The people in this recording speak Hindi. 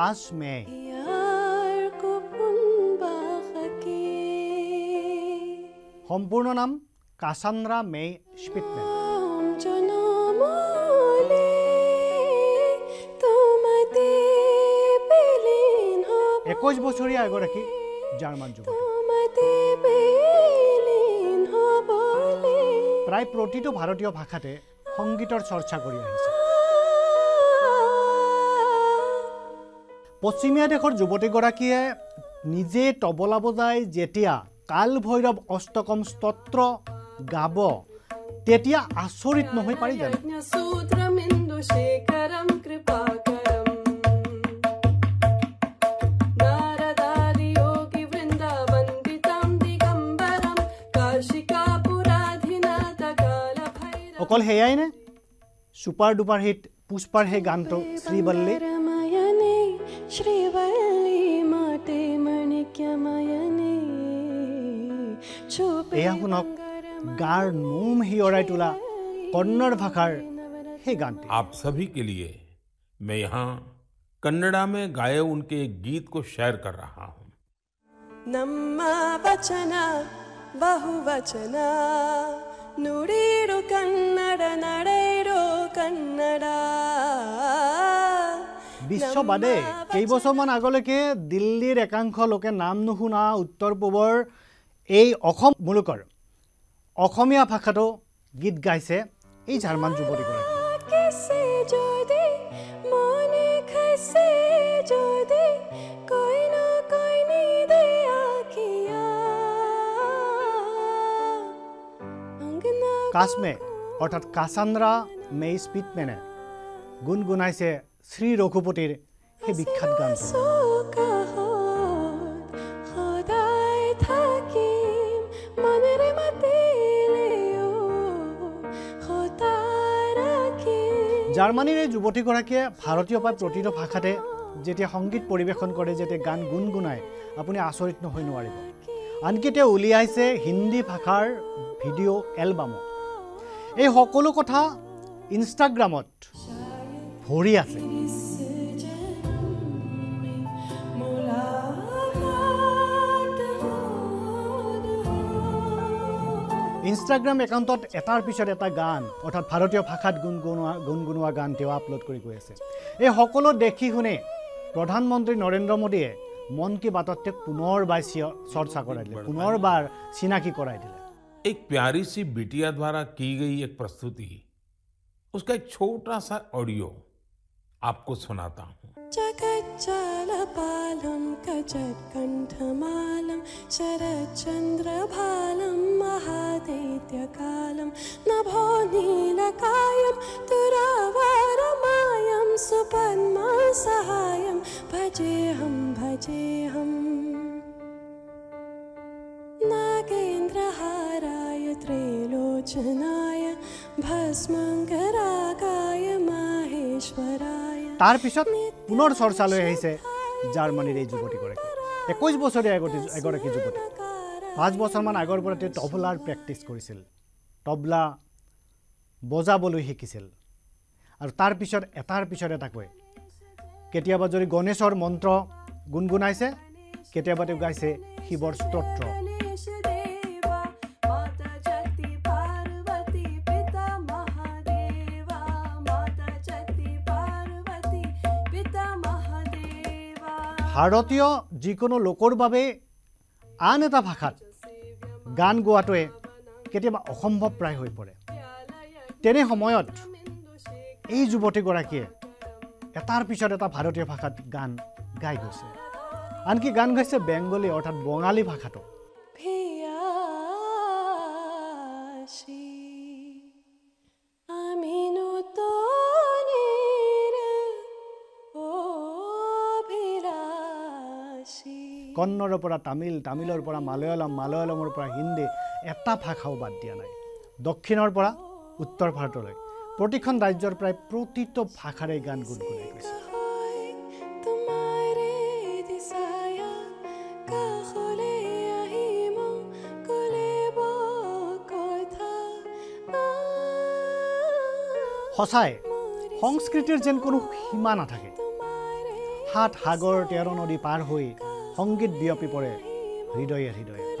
सांस में सम्पूर्ण नाम कासांद्रा मे स्पिटमेन। एक बछरिया एगराकी जार्मान प्राय प्रतिटो भारतीय भाषाते संगीतर चर्चा करी आहिछे। पश्चिमिया देशर युवतीगराकीये निजे तबला बजाय जेतिया काल भैरव अष्टकम स्तोत्र गाब तेतिया आश्चर्यित नहय पारि जानो। अकल सेयाई ने सुपार डुपार हिट पुष्पार हे गान तो श्रीवल्ली शुनक गार नोम ही ओराई तुला कन्नड़ भाषार हे गान। आप सभी के लिए मैं यहाँ कन्नड़ा में गाए उनके गीत को शेयर कर रहा हूँ। नम्मा वचना बहुवचना नुडिरु कन्नड़ नडेरु कन्नड़ा। विश्व बादे कई बछर मान आगलेके दिल्लीर एकांश लोके नाम नुशुना उत्तर पूबर এই অসম মুলুকৰ অসমীয়া ভাষাটো গীত গাইছে এই জার্মান যুৱতীগৰাকী। कास्मे अर्थात कासांद्रा मे स्पिटमेने गुणगुणाइसे श्री रघुपतिर हे विख्यात गान। जार्मानीर এই যুৱতীগৰাকীয়ে भारतीय प्राय प्रतिटो भाषाते जेतिया संगीत परिवेशन करे जेतिया गान गुणगुणाय आपुनि आश्चर्यित নহৈ নোৱাৰিব। आनকি তেওঁ উলিয়াইছে हिंदी भाषार ভিডিও এলবাম। এই সকলো কথা ইনষ্টাগ্ৰামত ভৰি আছে। ইনষ্টাগ্ৰাম একাউণ্টত এটাৰ পিছত এটা গান অৰ্থাৎ ভাৰতীয় ভাষাত গুণগুণোৱা গান তেওঁ আপলোড কৰি গৈ আছে। এই সকলো দেখি শুনে প্ৰধানমন্ত্ৰী নৰেন্দ্ৰ মোদীয়ে মন কি বাতত পুনৰবাৰ চৰ্চা কৰাই দিলে, পুনৰবাৰ চিনাকি কৰাই দিলে। एक प्यारी सी बिटिया द्वारा की गई एक प्रस्तुति, उसका एक छोटा सा ऑडियो आपको सुनाता हूँ। तार पिछत पुनर चर्चालय आहिसे जार्मानीर এই যুৱতীগৰাকী। 21 বছৰীয়া এগৰাকী যুৱতী। 5 বছৰমান আগৰ পৰা তেওঁ তবলাৰ প্ৰেক্টিছ কৰিছিল, তবলা বজাবলৈ শিকিছিল। আৰু তাৰ পিছত এটাৰ পিছত এটাকৈ কেতিয়াবা যদি গণেশৰ মন্ত্ৰ গুণগুণাইছে, কেতিয়াবা তেওঁ গাইছে শিৱৰ স্তোত্ৰ। भारतीय जिको लोकर बाबे आन एटा भाषात गान गोवाटोए केतियाबा असम्भव प्राय हो पड़े। तेने समयत এই যুৱতীগৰাকীয়ে एटार पिछत एटा भारतीय भाषात गान गाई गई। आनकी गान गाइसे बेंगली अर्थात बंगाली भाषातो। कन्नड़ पर तमिल, तमिलर पर मालयालम, मालयालमर पर हिंदी, एटा भाषाओ बद दिया ना। दक्षिणर पर उत्तर भारत प्रतिखन राज्यर प्राय प्रतिटो भाषारे गान गुणगुणाई गई। सचाई संस्कृतिर जेन कोनो सीमा नाथाके। सात सागर तेर नदी पार हुई संगीत व्यापी पड़े हृदय हृदय।